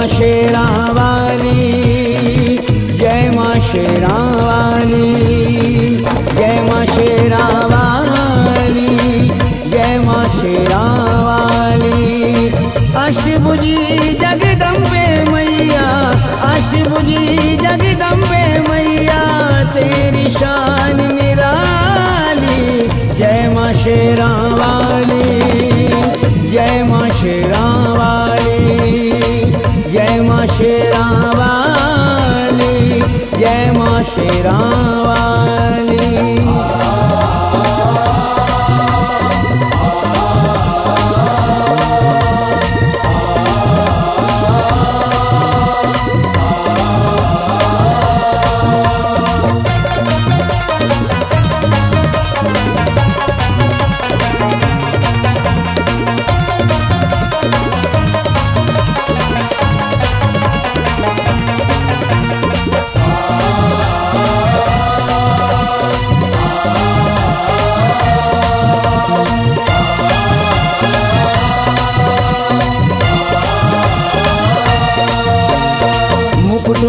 माँ शेरावाली, जय माँ शेरावाली, जय माँ शेरावाली, जय माँ शेरावाली। अष्टभुजी जगदम्बे मैया, अष्टभुजी जगदम्बे मैया, तेरी शान निराली। जय माँ शेरावाली, जय माँ शेरावाली, जय माँ शेरावाली, जय माँ शेरावाली।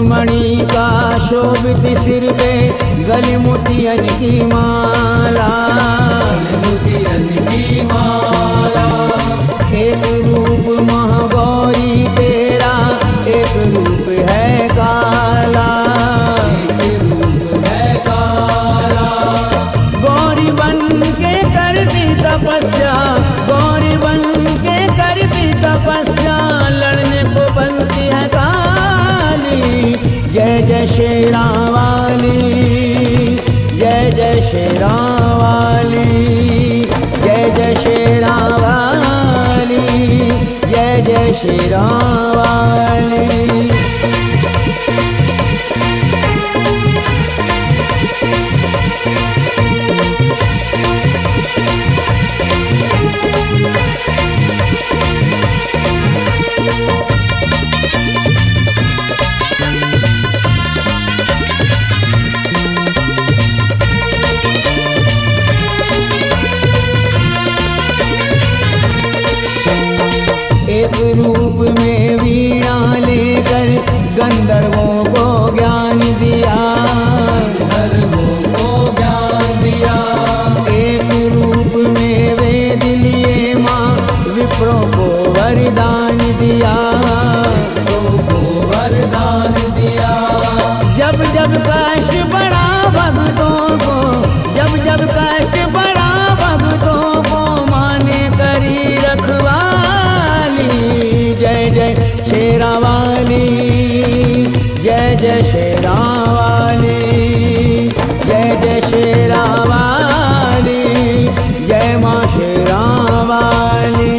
मणि का शोभित सिर पे गले मोतियन की माला, मोतियन की माला। एक रूप महागौरी तेरा, एक रूप है काला, एक रूप है काला। गौरी बन के करती तपस्या, गौरी बन के करती तपस्या, लड़ने को बनती है काली। जय जय शेरावाली, जय जय शेरावाली, जय जय शेरावाली, जय जय शेरावाली। एक रूप में वीणा लेकर गंधर्वों को ज्ञान दिया, गंधर्वों को ज्ञान दिया। एक रूप में वेद लिए माँ विप्रों को वरदान दिया, विप्रों को वरदान दिया। जब जब कष्ट पड़ा भक्तों को, जब जब कष्ट पड़ा भक्तों को, माँ ने करी रखवा। जय जय शेरावाली, जय जय शेरावाली, जय जय शेरावाली, जय माँ शेरावाली।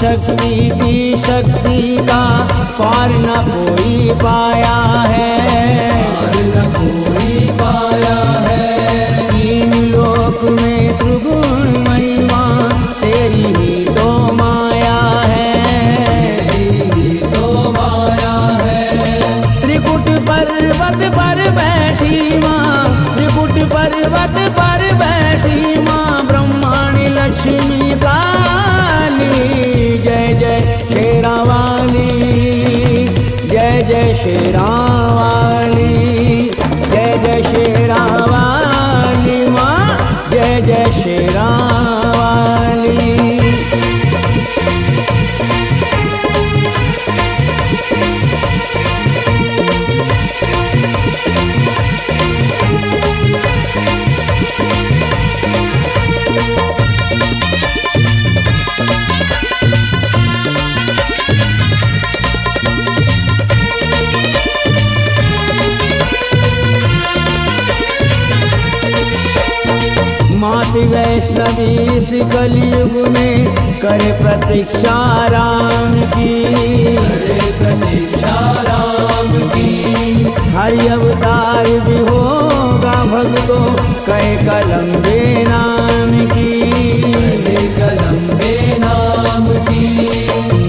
शक्ति की शक्ति का पार न कोई पाया है, पार न कोई पाया है। तीन लोक में त्रिगुण महिमा तेरी ही तो माया है, तेरी ही तो माया है। त्रिकुट पर्वत पर बैठी माँ, त्रिकुट पर्वत पर बैठी माँ, ब्रह्माणी लक्ष्मी काली। जय जय शेरावाली, जय जय शेरावाली, जय जय शेरावाली माँ, जय जय शेरावाली। माता वैष्णवी इस कलयुग में करे प्रतीक्षा राम की, करे प्रतीक्षा राम की। हर अवतार भी होगा भक्तों कहे कलम बे नाम की, करे कलम बे नाम की।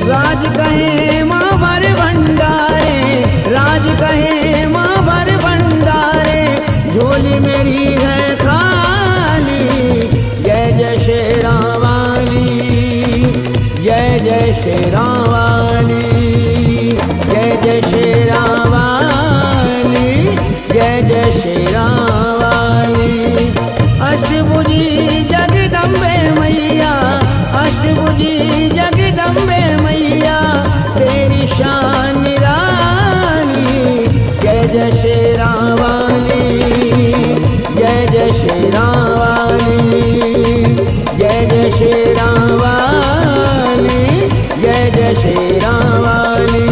राज कहे माँ भर भंडारे, राज कहे माँ भर भंडारे, झोली मेरी है शेरावाली। जय जय शेरावाली, जय जय शेरावाली। अष्टभुजी जगदम्बे मैया, अष्टभुजी जगदम्बे मैया, तेरी शान निराली। जय जय शेरावाली, जय जय शेरावाली, जय जय शेरावाली, जय शेरावाली।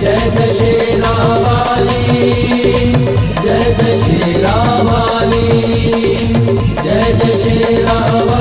जय जय शेरावाली, जय जय शेरावाली, जय जय शेरावाली।